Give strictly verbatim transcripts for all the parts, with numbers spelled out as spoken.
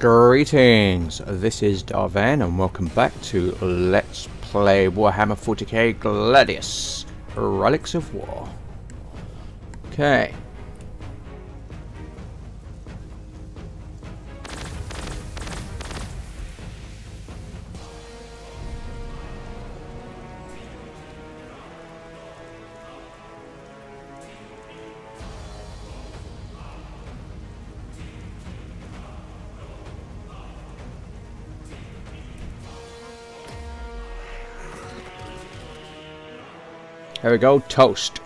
Greetings, this is Da' Vane and welcome back to Let's Play Warhammer forty K Gladius Relics of War. Okay. There we go, toast.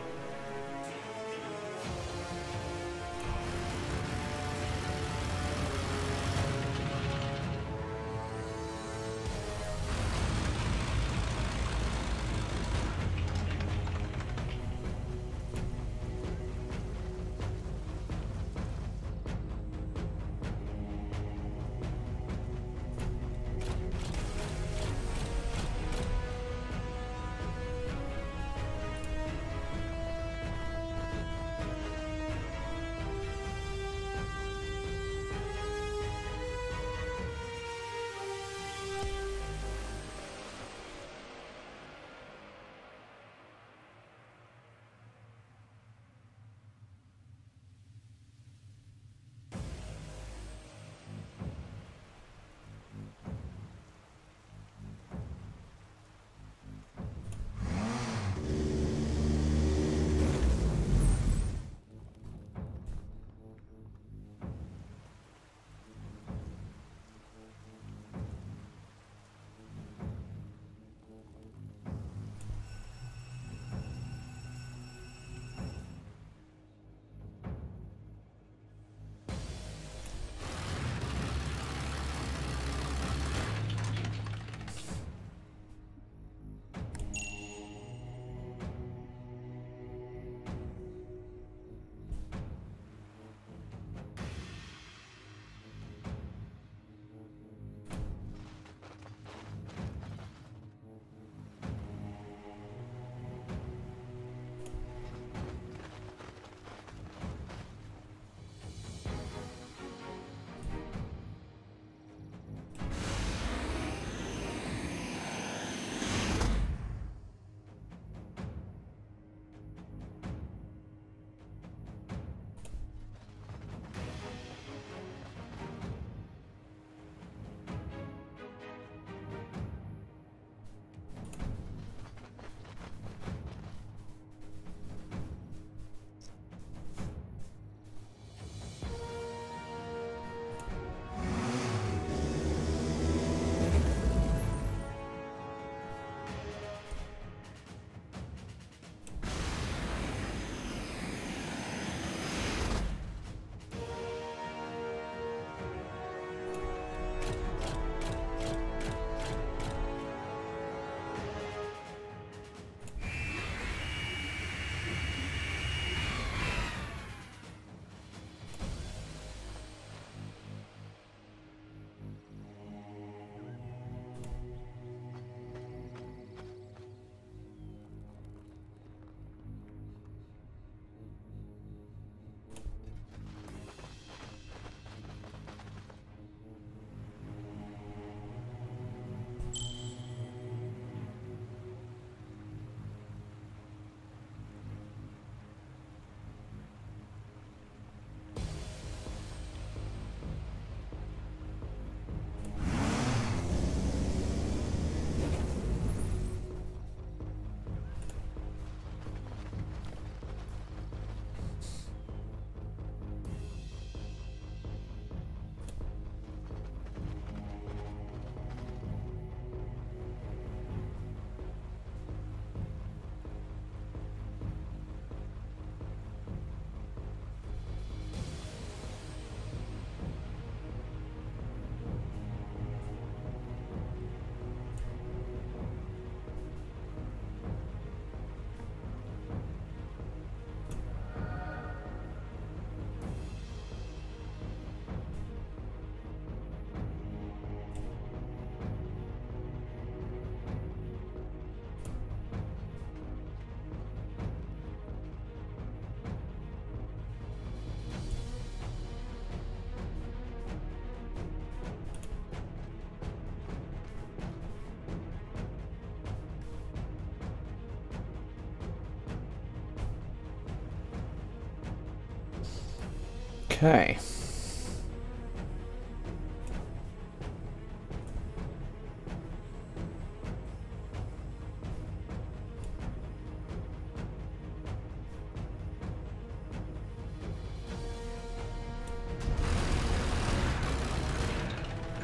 Okay.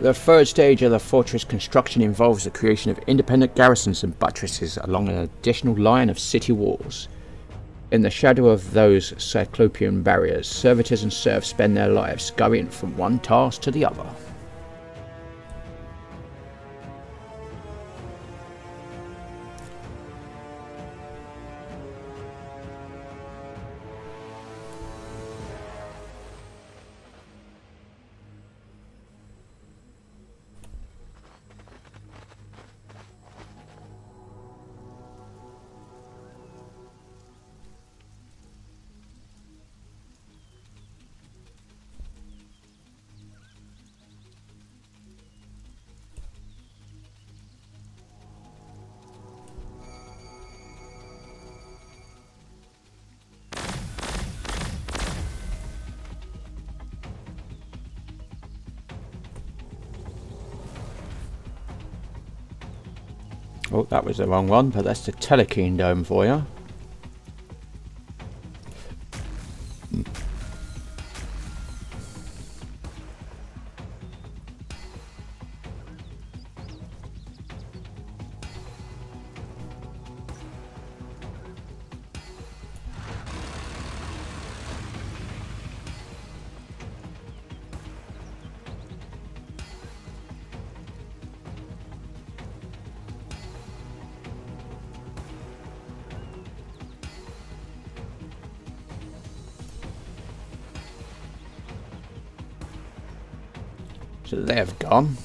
The third stage of the fortress construction involves the creation of independent garrisons and buttresses along an additional line of city walls. In the shadow of those cyclopean barriers, servitors and serfs spend their lives scurrying from one task to the other. Oh, that was the wrong one, but that's the Telekine Dome for you. So they've gone.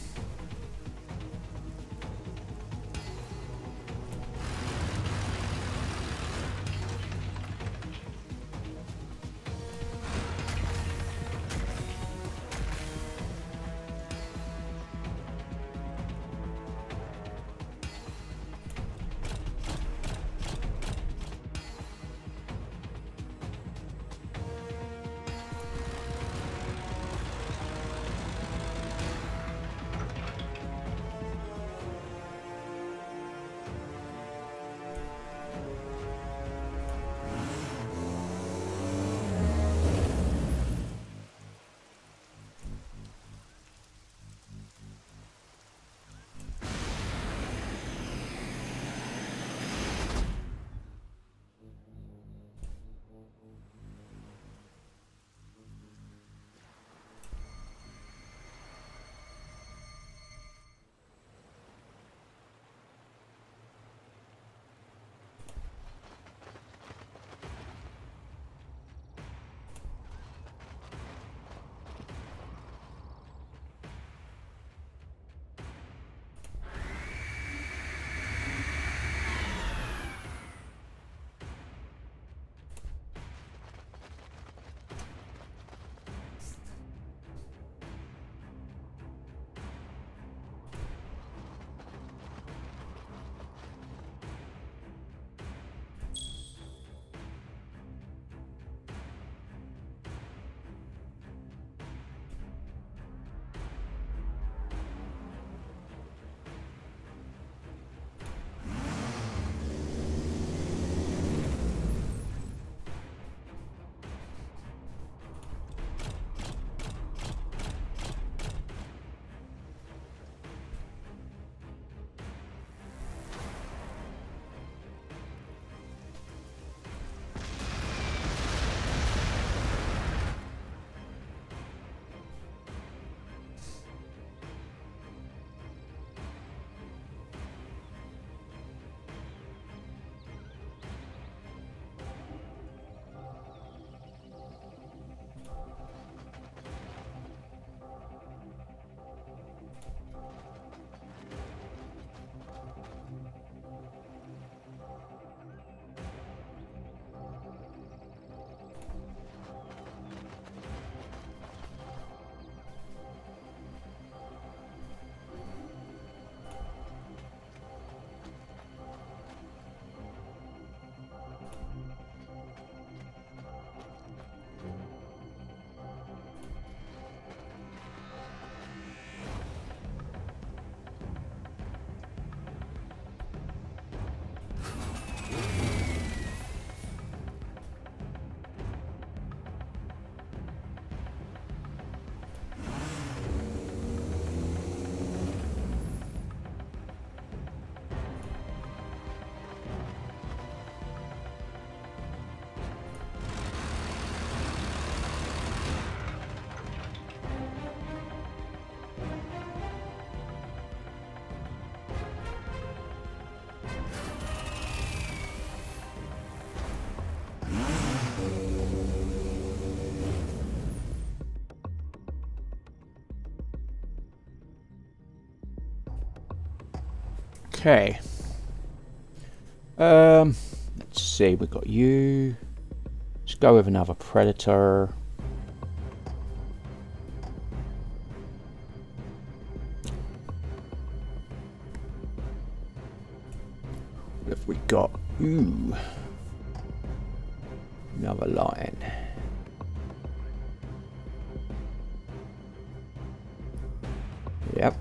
Okay. Um, let's see, we've got you. Let's go with another Predator. What have we got? Ooh. Another Lion. Yep.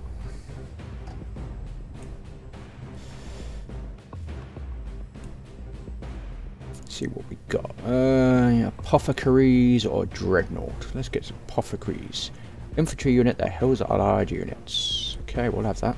Let's see what we got. Uh, Apothecaries or Dreadnought. Let's get some Apothecaries. Infantry unit that hells allied units. Okay, we'll have that.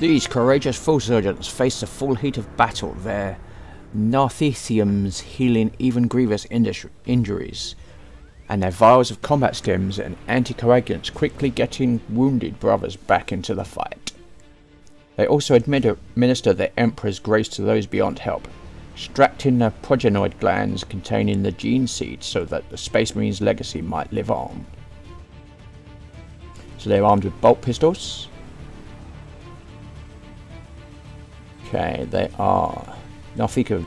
These courageous foot surgeons face the full heat of battle, their nartheciums healing even grievous injuries, and their vials of combat stims and anticoagulants quickly getting wounded brothers back into the fight. They also administer the Emperor's grace to those beyond help, extracting the progenoid glands containing the gene seed so that the Space Marines' legacy might live on. So they're armed with bolt pistols. Okay, they are... Narthecium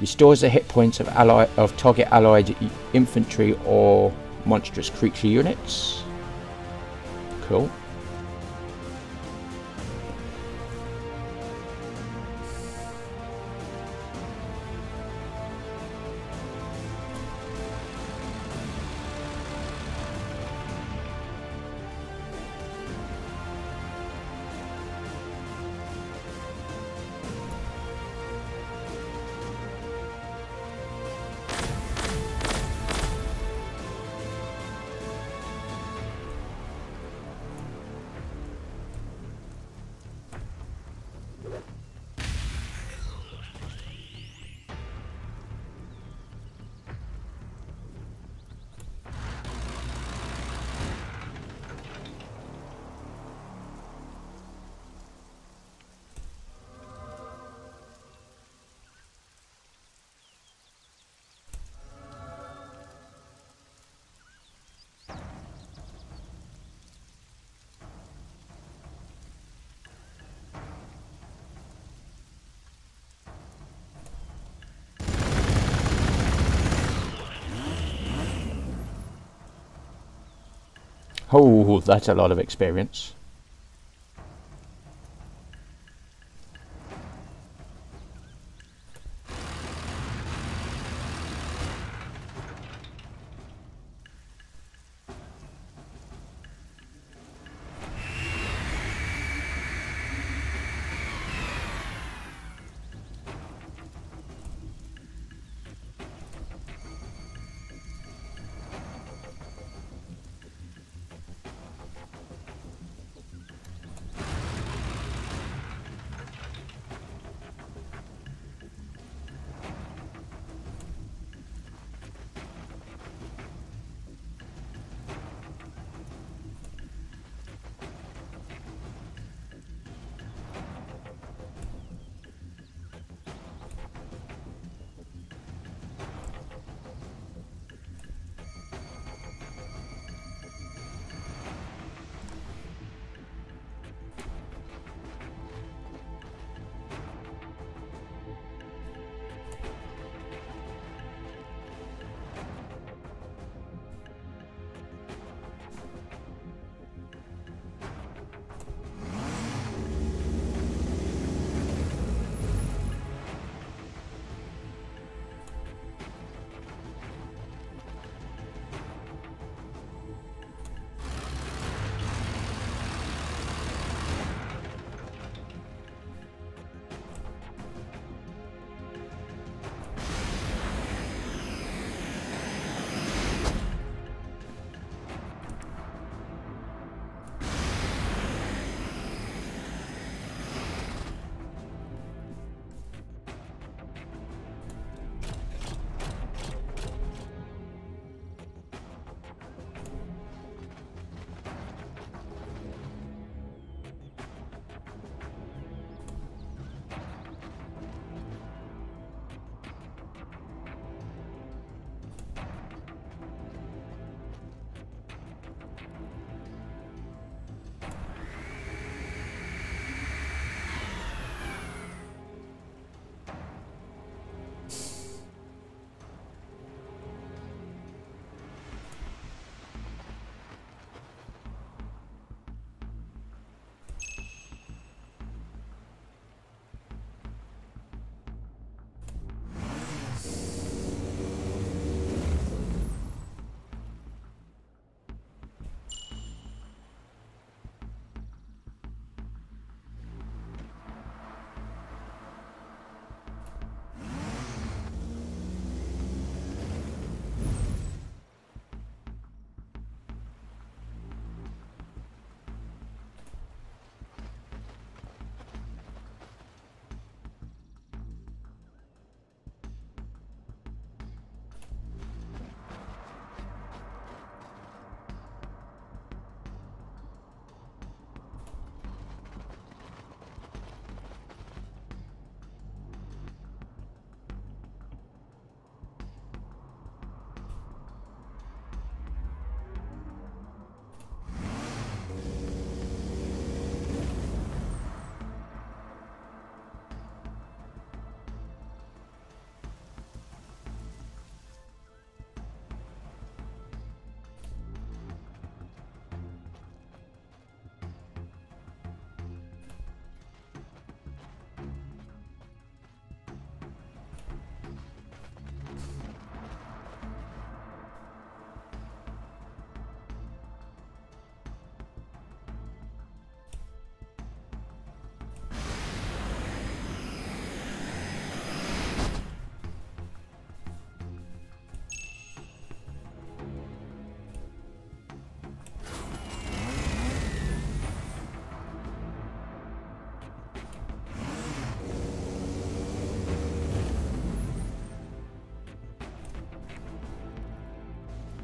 restores the hit points of ally of target allied infantry or monstrous creature units. Cool. Oh, that's a lot of experience.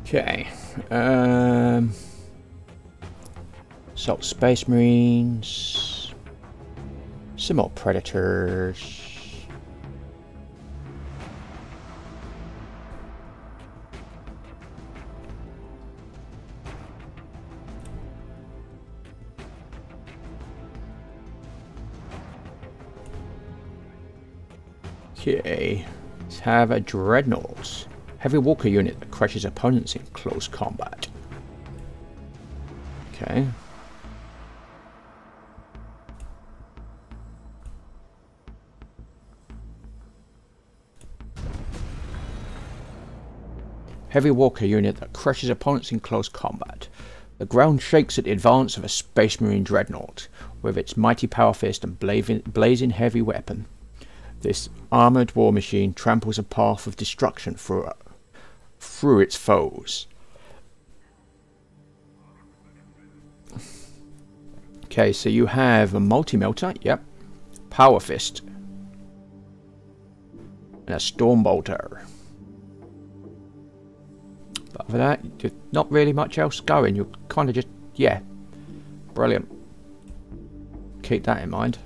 Okay. Um, Assault Space Marines. Some more Predators. Okay, let's have a Dreadnought. Heavy walker unit that crushes opponents in close combat. Okay. Heavy walker unit that crushes opponents in close combat. The ground shakes at the advance of a Space Marine Dreadnought with its mighty power fist and blazing heavy weapon. This armoured war machine tramples a path of destruction through, through its foes. Okay, so you have a multi-melter, yep. Power fist. And a storm bolter. But for that, not really much else going. You kind of just, yeah. Brilliant. Keep that in mind.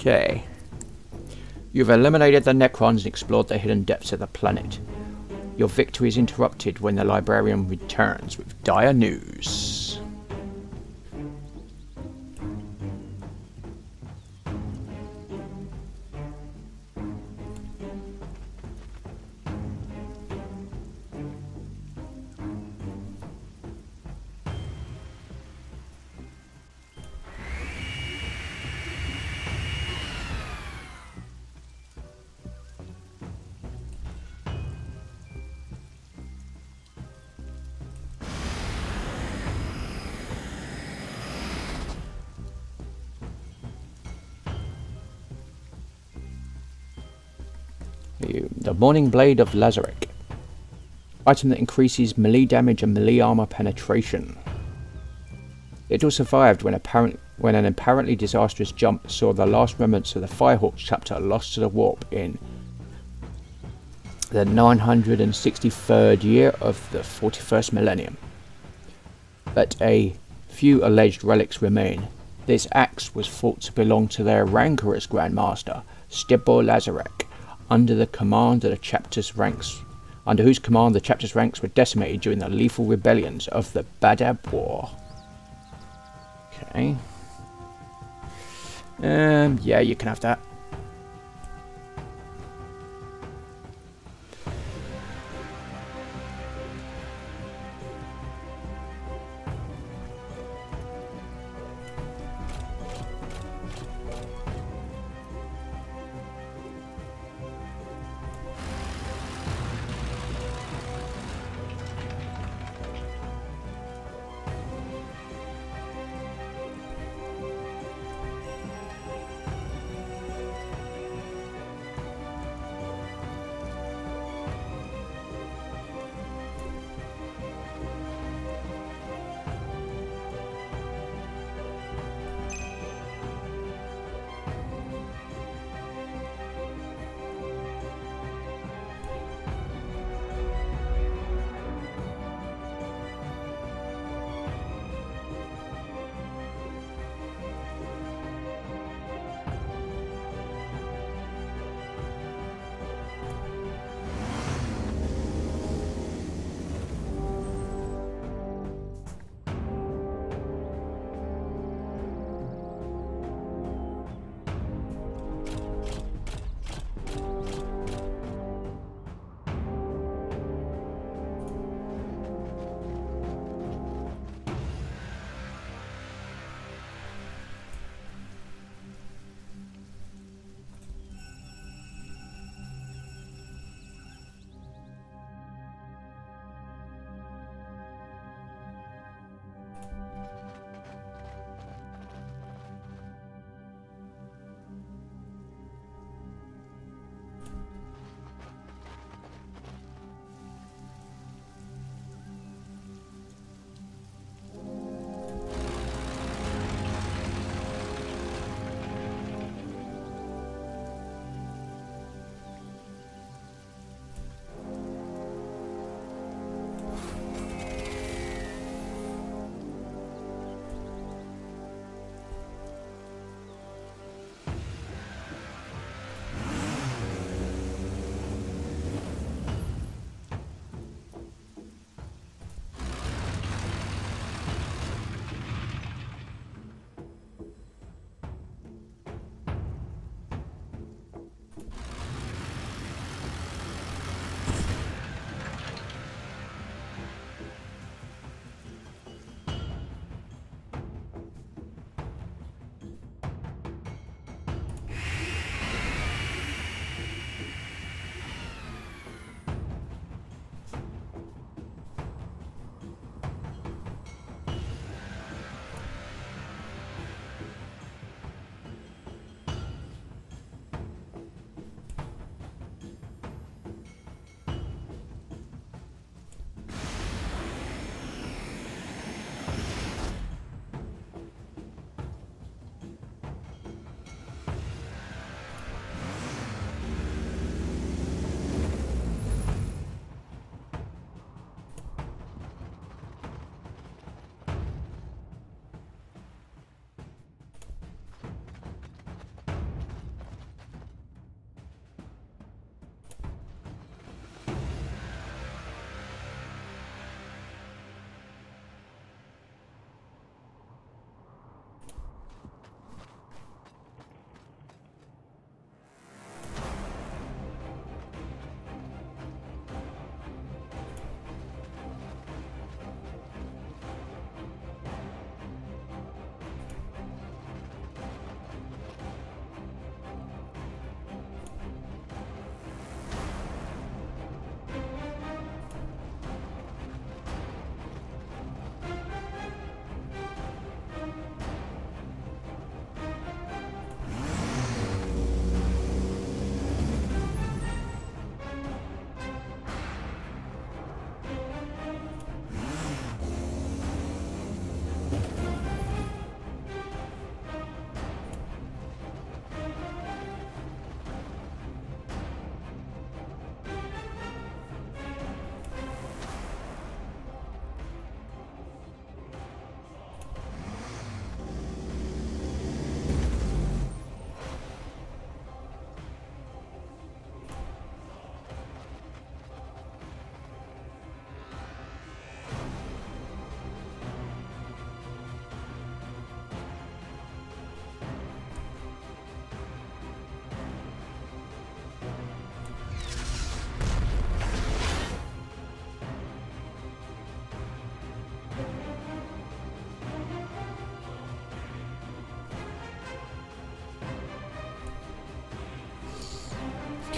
Okay, you've eliminated the Necrons and explored the hidden depths of the planet. Your victory is interrupted when the Librarian returns with dire news. The Morning Blade of Lazarek. Item that increases melee damage and melee armor penetration. It all survived when, apparent, when an apparently disastrous jump saw the last remnants of the Firehawks chapter lost to the warp in the nine hundred sixty-third year of the forty-first millennium. But a few alleged relics remain. This axe was thought to belong to their rancorous grandmaster, Stibbo Lazarek, under the command of the chapter's ranks, under whose command the chapter's ranks were decimated during the lethal rebellions of the Badab War. Okay. Um. Yeah, you can have that.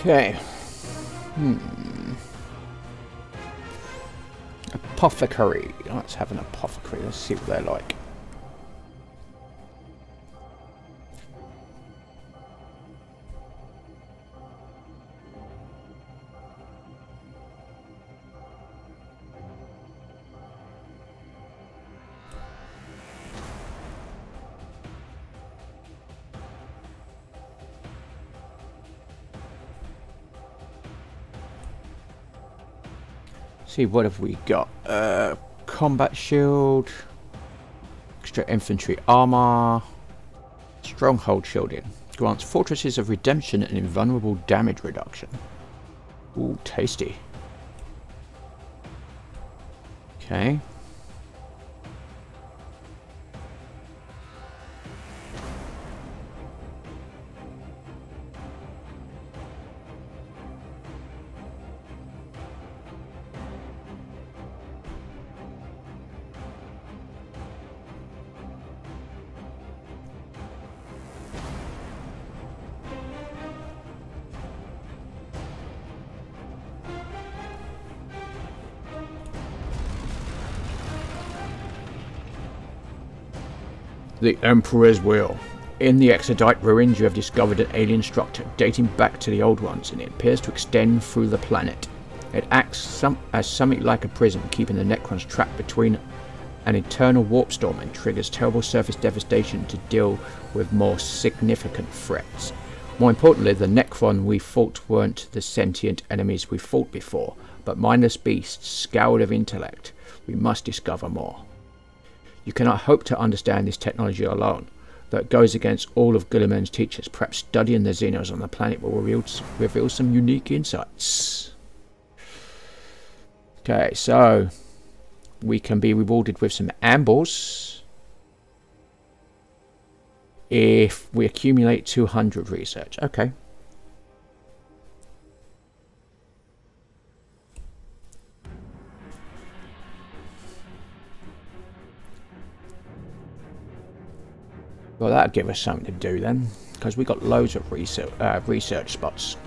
Okay. Hmm. Apothecary. Let's have an apothecary. Let's see what they're like. See, what have we got? Uh, combat shield, extra infantry armor, stronghold shielding. Grants fortresses of redemption and invulnerable damage reduction. Ooh, tasty. Okay. The Emperor's Will. In the Exodite ruins you have discovered an alien structure dating back to the Old Ones, and it appears to extend through the planet. It acts some, as something like a prison, keeping the Necrons trapped between an eternal warp storm, and triggers terrible surface devastation to deal with more significant threats. More importantly, the Necron we fought weren't the sentient enemies we fought before, but mindless beasts scoured of intellect. We must discover more. You cannot hope to understand this technology alone, though it goes against all of Gulliman's teachers. Perhaps studying the Xenos on the planet will reveal, reveal some unique insights. Okay, so we can be rewarded with some ambles if we accumulate two hundred research. Okay. Well, that'll give us something to do then, because we got loads of research, uh, research spots.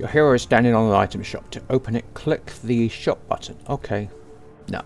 Your hero is standing on an item shop. To open it, click the shop button. Okay. No.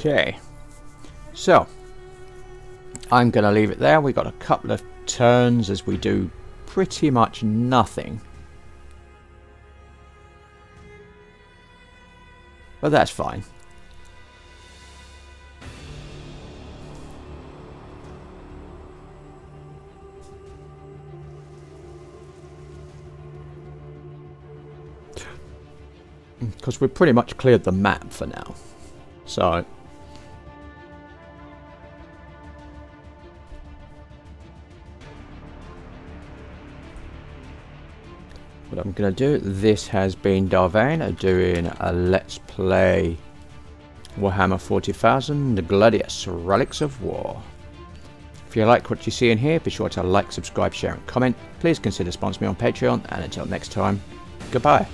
Okay, so I'm going to leave it there. We've got a couple of turns as we do pretty much nothing. But that's fine. Because we've pretty much cleared the map for now. So... what I'm going to do, this has been Da' Vane doing a Let's Play Warhammer forty thousand Gladius Relics of War. If you like what you see in here, be sure to like, subscribe, share and comment. Please consider sponsoring me on Patreon, and until next time, goodbye.